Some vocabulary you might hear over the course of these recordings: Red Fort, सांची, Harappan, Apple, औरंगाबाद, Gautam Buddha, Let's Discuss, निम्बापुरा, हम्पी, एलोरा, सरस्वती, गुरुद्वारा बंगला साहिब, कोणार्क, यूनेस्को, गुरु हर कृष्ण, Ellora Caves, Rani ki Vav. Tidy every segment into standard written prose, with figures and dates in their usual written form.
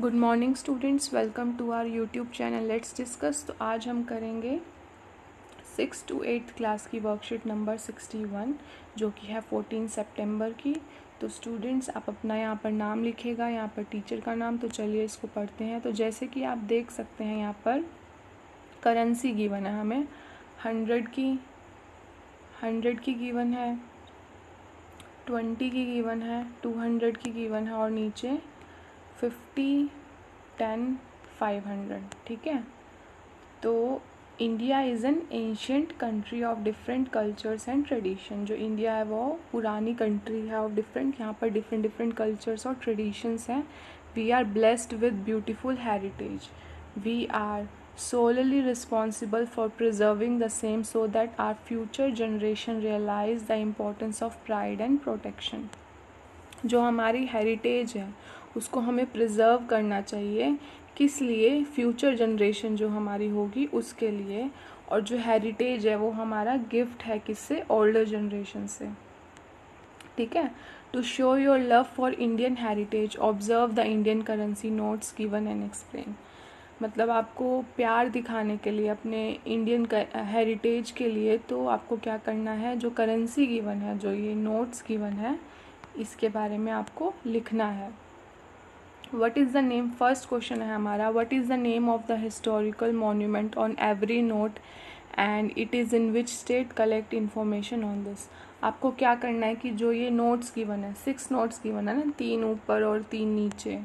Good morning students, welcome to our YouTube channel let's discuss. तो आज हम करेंगे 6 to 8 क्लास की वर्कशीट नंबर 61 जो कि है 14 सितंबर की। तो स्टूडेंट्स आप अपना यहाँ पर नाम लिखेगा, यहाँ पर टीचर का नाम। तो चलिए इसको पढ़ते हैं। तो जैसे कि आप देख सकते हैं यहाँ पर करेंसी गिवन है हमें, 100 की गिवन है, 20 की गिवन है, 200 की गिवन है और नीचे 50, 10, 500। ठीक है। तो India is an ancient country of different cultures and tradition. जो इंडिया है वो पुरानी कंट्री है ऑफ डिफरेंट, यहाँ पर डिफरेंट कल्चर्स और ट्रेडिशंस हैं। We are blessed with beautiful heritage. We are solely responsible for preserving the same so that our future generation realize the importance of pride and protection। जो हमारी heritage है उसको हमें preserve करना चाहिए, किस लिए? फ्यूचर जनरेशन जो हमारी होगी उसके लिए। और जो हेरिटेज है वो हमारा गिफ्ट है, किससे? ओल्डर जनरेशन से। ठीक है। To show your love for Indian heritage observe the Indian currency notes given and explain. मतलब आपको प्यार दिखाने के लिए अपने इंडियन हेरिटेज के लिए तो आपको क्या करना है, जो करेंसी गिवन है, जो ये नोट्स गिवन है, इसके बारे में आपको लिखना है। What is the name, first question है हमारा, what is the name of the historical monument on every note and it is in which state, collect information on this. आपको क्या करना है कि जो ये नोट्स गिवन है, 6 नोट्स गिवन है ना, 3 ऊपर और 3 नीचे,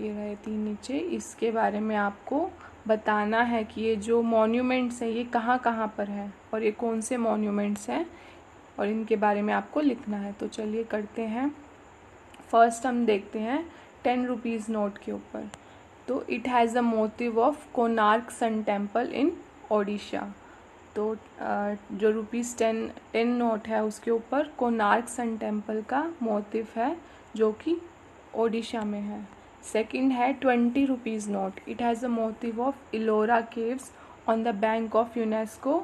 ये रहे 3 नीचे, इसके बारे में आपको बताना है कि ये जो मॉन्यूमेंट्स हैं ये कहाँ कहाँ पर है और ये कौन से मॉन्यूमेंट्स हैं और इनके बारे में आपको लिखना है। तो चलिए करते हैं। फर्स्ट हम देखते हैं 10 रुपीज़ नोट के ऊपर। तो it has the motive of कोणार्क sun temple in Odisha. तो जो रुपीज़ 10 नोट है उसके ऊपर कोणार्क सन टेम्पल का मोटिव है जो कि ओडिशा में है। सेकेंड है 20 rupees note. It has the motive of एलोरा caves on the bank of यूनेस्को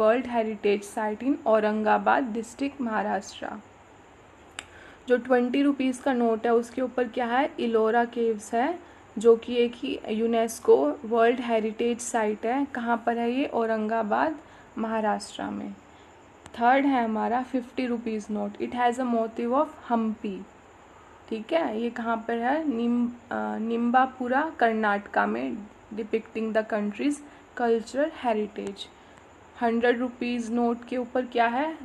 world heritage site in औरंगाबाद district Maharashtra. जो 20 रुपीज़ का नोट है उसके ऊपर क्या है, एलोरा केव्स है जो कि एक ही यूनेस्को वर्ल्ड हेरिटेज साइट है। कहाँ पर है ये? औरंगाबाद महाराष्ट्र में। थर्ड है हमारा 50 rupees note. It has a motive of हम्पी। ठीक है। ये कहाँ पर है? निम्बापुरा कर्नाटका में, depicting the country's cultural heritage. 100 rupees note के ऊपर क्या है,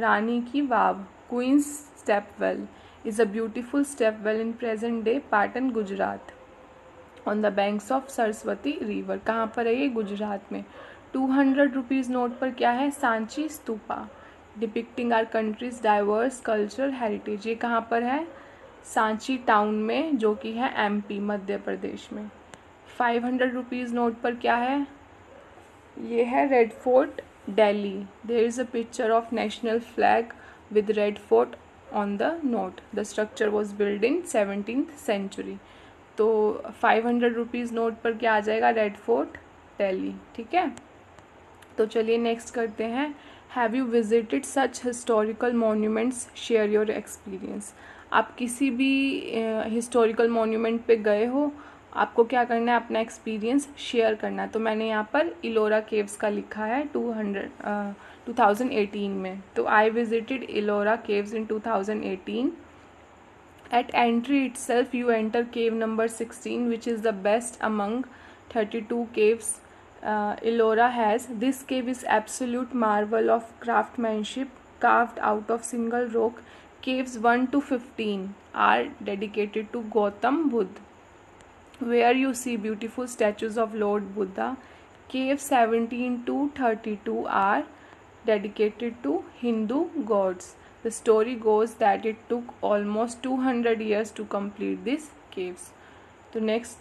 Rani ki Vav, queen's stepwell is a beautiful stepwell in present day Patan Gujarat on the banks of सरस्वती river. कहाँ पर है ये? गुजरात में। 200 रुपीज़ नोट पर क्या है, सांची stupa depicting our country's diverse cultural heritage. ये कहाँ पर है? सांची टाउन में जो कि है एमपी, मध्य प्रदेश में। 500 रुपीज़ नोट पर क्या है, ये है red fort Delhi. There is a picture of national flag with red fort on the note. The structure was build in 17th century. तो 500 रुपीज़ नोट पर क्या आ जाएगा, रेड फोर्ट दिल्ली। ठीक है। तो चलिए नेक्स्ट करते हैं। Have you visited such historical monuments, share your experience. आप किसी भी हिस्टोरिकल मोन्यूमेंट पे गए हो, आपको क्या करना है, अपना एक्सपीरियंस शेयर करना है। तो मैंने यहाँ पर एलोरा केव्स का लिखा है 2018 में। तो I visited एलोरा caves in 2018। At entry itself you enter cave number 16 which is the best among 32 caves एलोरा has. This cave is absolute marvel of craftsmanship carved out of single rock. Caves 1 to 15 are dedicated to Gautam Buddha, where you see beautiful statues of Lord Buddha. Caves 17 to 32 are dedicated to Hindu gods. The story goes that it took almost 200 years to complete these caves. तो next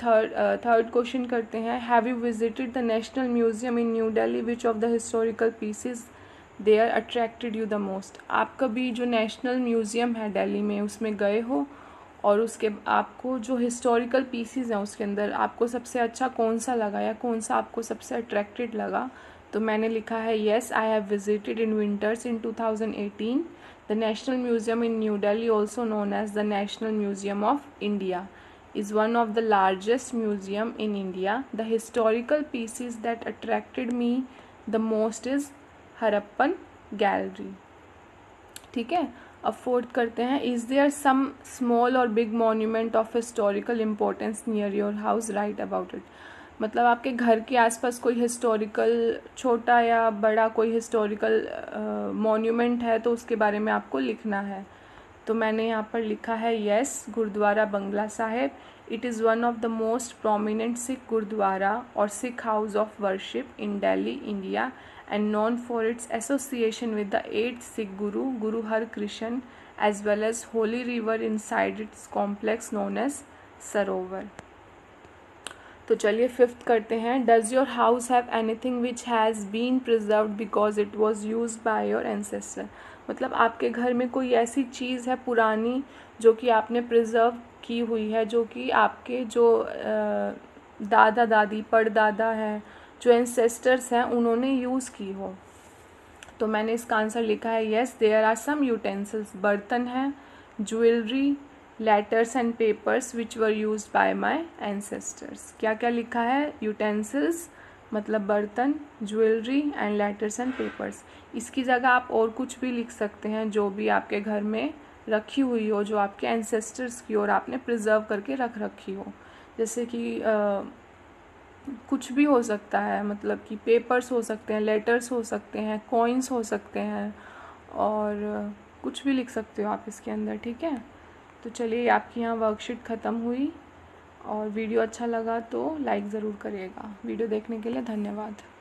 third question करते हैं। Have you visited the National Museum in New Delhi? Which of the historical pieces there attracted you the most? आप कभी जो national museum है दिल्ली में उसमें गए हो और उसके आपको जो हिस्टोरिकल पीसीज हैं उसके अंदर आपको सबसे अच्छा कौन सा लगा या कौन सा आपको सबसे अट्रैक्टेड लगा? तो मैंने लिखा है yes I have visited in winters in 2018 the national museum in new Delhi also known as the national museum of India. is one of the largest museum in India. The historical pieces that attracted me the most is Harappan gallery. ठीक है, अब fourth करते हैं. Is there some small or big monument of historical importance near your house? Write about it. मतलब आपके घर के आसपास कोई हिस्टोरिकल छोटा या बड़ा कोई हिस्टोरिकल मॉन्यूमेंट है तो उसके बारे में आपको लिखना है. तो मैंने यहाँ पर लिखा है yes, गुरुद्वारा बंगला साहिब. It is one of the most prominent Sikh gurudwara और Sikh house of worship in Delhi, India, and known for its association with the 8th Sikh guru गुरु हर कृष्ण as well as holy river inside its complex known as सरोवर. तो चलिए fifth करते हैं. Does your house have anything which has been preserved because it was used by your ancestor? मतलब आपके घर में कोई ऐसी चीज़ है पुरानी जो कि आपने प्रिजर्व की हुई है, जो कि आपके जो दादा दादी परदादा हैं, जो एंसेस्टर्स हैं, उन्होंने यूज़ की हो. तो मैंने इसका आंसर लिखा है yes, there are some utensils. बर्तन हैं, jewellery, letters and papers which were use by my ancestors. क्या क्या लिखा है? यूटेंसिल्स मतलब बर्तन, jewellery and letters and papers. इसकी जगह आप और कुछ भी लिख सकते हैं जो भी आपके घर में रखी हुई हो, जो आपके एंसेस्टर्स की और आपने प्रिजर्व करके रख रखी हो. जैसे कि कुछ भी हो सकता है, मतलब कि पेपर्स हो सकते हैं, लेटर्स हो सकते हैं, कॉइन्स हो सकते हैं, और कुछ भी लिख सकते हो आप इसके अंदर. ठीक है, तो चलिए आपकी यहाँ वर्कशीट ख़त्म हुई. और वीडियो अच्छा लगा तो लाइक ज़रूर करिएगा. वीडियो देखने के लिए धन्यवाद.